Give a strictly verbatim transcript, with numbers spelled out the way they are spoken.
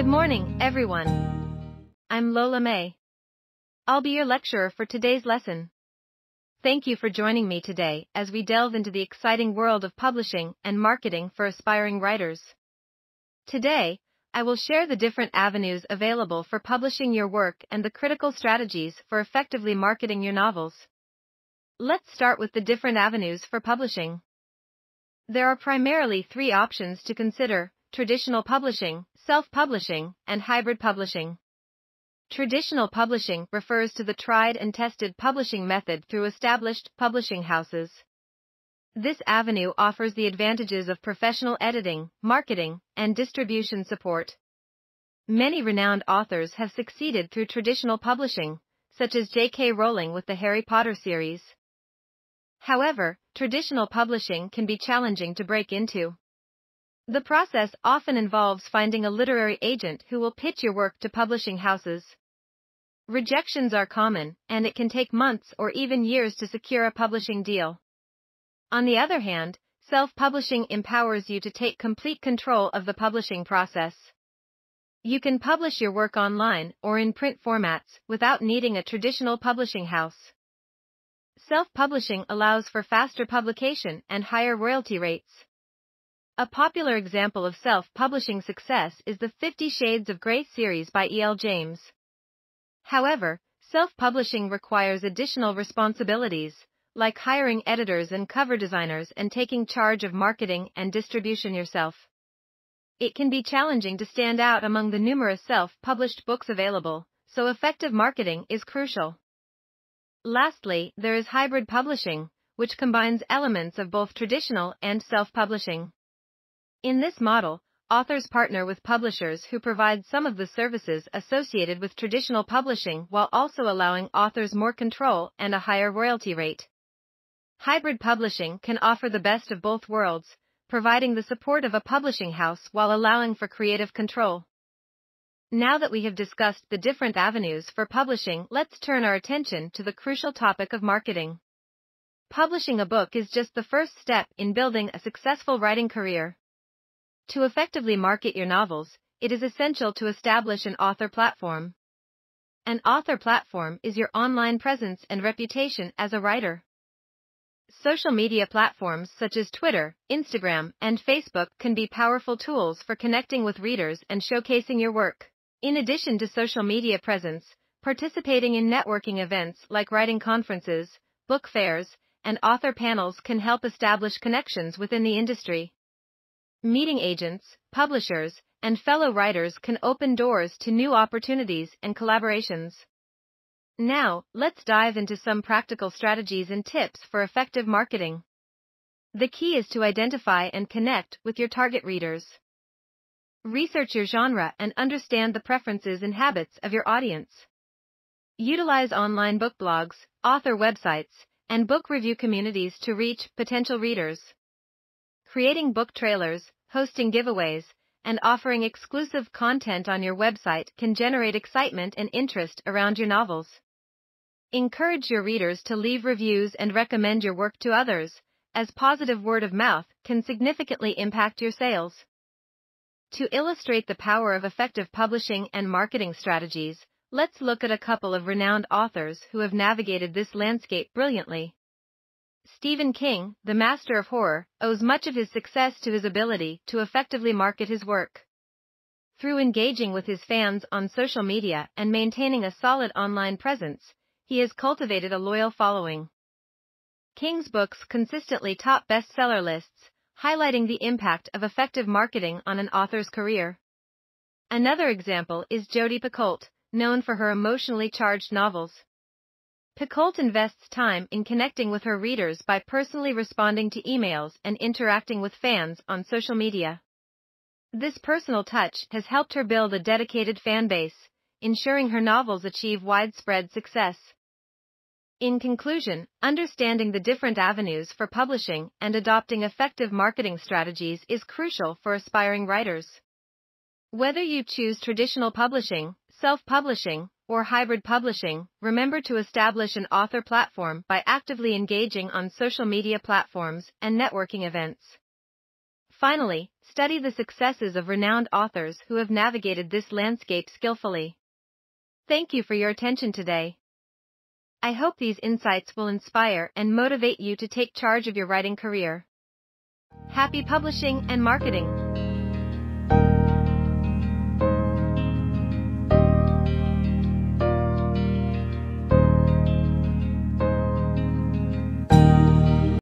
Good morning, everyone. I'm Lola May. I'll be your lecturer for today's lesson. Thank you for joining me today as we delve into the exciting world of publishing and marketing for aspiring writers. Today, I will share the different avenues available for publishing your work and the critical strategies for effectively marketing your novels. Let's start with the different avenues for publishing. There are primarily three options to consider: traditional publishing, self-publishing, and hybrid publishing. Traditional publishing refers to the tried and tested publishing method through established publishing houses. This avenue offers the advantages of professional editing, marketing, and distribution support. Many renowned authors have succeeded through traditional publishing, such as J K Rowling with the Harry Potter series. However, traditional publishing can be challenging to break into. The process often involves finding a literary agent who will pitch your work to publishing houses. Rejections are common, and it can take months or even years to secure a publishing deal. On the other hand, self-publishing empowers you to take complete control of the publishing process. You can publish your work online or in print formats without needing a traditional publishing house. Self-publishing allows for faster publication and higher royalty rates. A popular example of self-publishing success is the Fifty Shades of Grey series by E L James. However, self-publishing requires additional responsibilities, like hiring editors and cover designers and taking charge of marketing and distribution yourself. It can be challenging to stand out among the numerous self-published books available, so effective marketing is crucial. Lastly, there is hybrid publishing, which combines elements of both traditional and self-publishing. In this model, authors partner with publishers who provide some of the services associated with traditional publishing while also allowing authors more control and a higher royalty rate. Hybrid publishing can offer the best of both worlds, providing the support of a publishing house while allowing for creative control. Now that we have discussed the different avenues for publishing, let's turn our attention to the crucial topic of marketing. Publishing a book is just the first step in building a successful writing career. To effectively market your novels, it is essential to establish an author platform. An author platform is your online presence and reputation as a writer. Social media platforms such as Twitter, Instagram, and Facebook can be powerful tools for connecting with readers and showcasing your work. In addition to social media presence, participating in networking events like writing conferences, book fairs, and author panels can help establish connections within the industry. Meeting agents, publishers, and fellow writers can open doors to new opportunities and collaborations. Now, let's dive into some practical strategies and tips for effective marketing. The key is to identify and connect with your target readers. Research your genre and understand the preferences and habits of your audience. Utilize online book blogs, author websites, and book review communities to reach potential readers. Creating book trailers, hosting giveaways, and offering exclusive content on your website can generate excitement and interest around your novels. Encourage your readers to leave reviews and recommend your work to others, as positive word of mouth can significantly impact your sales. To illustrate the power of effective publishing and marketing strategies, let's look at a couple of renowned authors who have navigated this landscape brilliantly. Stephen King, the master of horror, owes much of his success to his ability to effectively market his work. Through engaging with his fans on social media and maintaining a solid online presence, he has cultivated a loyal following. King's books consistently top bestseller lists, highlighting the impact of effective marketing on an author's career. Another example is Jodi Picoult, known for her emotionally charged novels. Picoult invests time in connecting with her readers by personally responding to emails and interacting with fans on social media. This personal touch has helped her build a dedicated fan base, ensuring her novels achieve widespread success. In conclusion, understanding the different avenues for publishing and adopting effective marketing strategies is crucial for aspiring writers. Whether you choose traditional publishing, self-publishing, or hybrid publishing, remember to establish an author platform by actively engaging on social media platforms and networking events. Finally, study the successes of renowned authors who have navigated this landscape skillfully. Thank you for your attention today. I hope these insights will inspire and motivate you to take charge of your writing career. Happy publishing and marketing!